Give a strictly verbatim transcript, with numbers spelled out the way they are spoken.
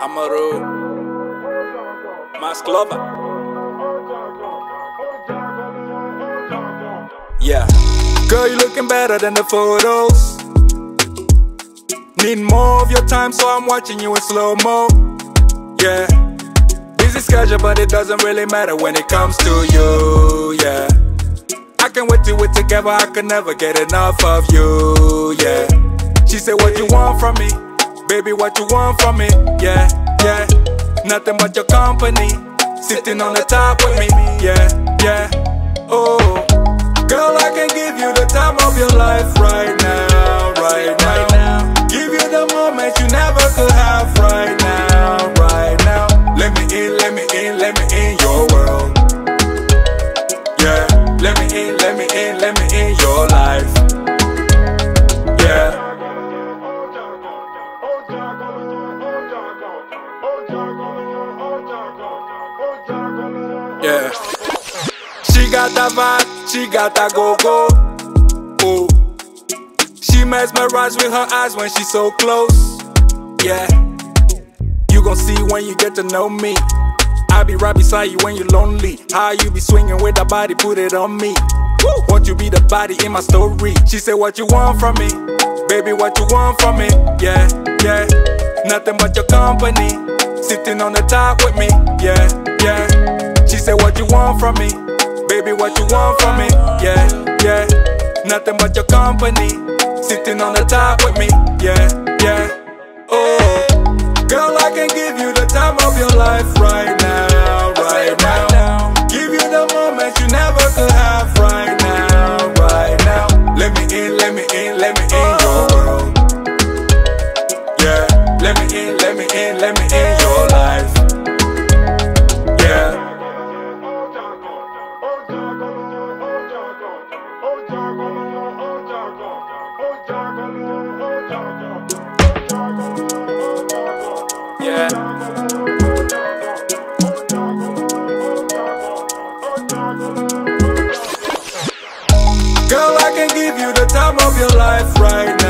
Amorou, Masclova. Yeah, girl, you looking better than the photos. Need more of your time, so I'm watching you in slow-mo. Yeah, busy schedule, but it doesn't really matter when it comes to you. Yeah, I can't wait till we're together, I can never get enough of you. Yeah, she said, what you want from me? Baby, what you want from me? Yeah, yeah. Nothing but your company, sitting on the top with me. Yeah, yeah. Oh, girl, I can give you the time of your life right now, right now. Give you the moment you never could have right now, right now. Let me in, let me in, let me in your world. Yeah, let me in, let me in, let me in your life. Yeah. Yeah. She got that vibe, she got that go-go. Ooh. She mesmerized with her eyes when she's so close. Yeah. You gon' see when you get to know me. I'll be right beside you when you're lonely. How you be swinging with that body, put it on me. Woo. Won't you be the body in my story? She said, what you want from me? Baby, what you want from me? Yeah, yeah. Nothing but your company, sitting on the top with me. Yeah, yeah. She said, what you want from me? Baby, what you want from me? Yeah, yeah. Nothing but your company, sitting on the top with me. Yeah, yeah. Oh, girl, I can give you the time of your life right now, right now. Give you the moment you never could have right now, right now. Let me in, let me in, let me in your world. Yeah, let me in, let me in, let me in your life. Yeah. Yeah. Girl, I can give you the time of your life right now.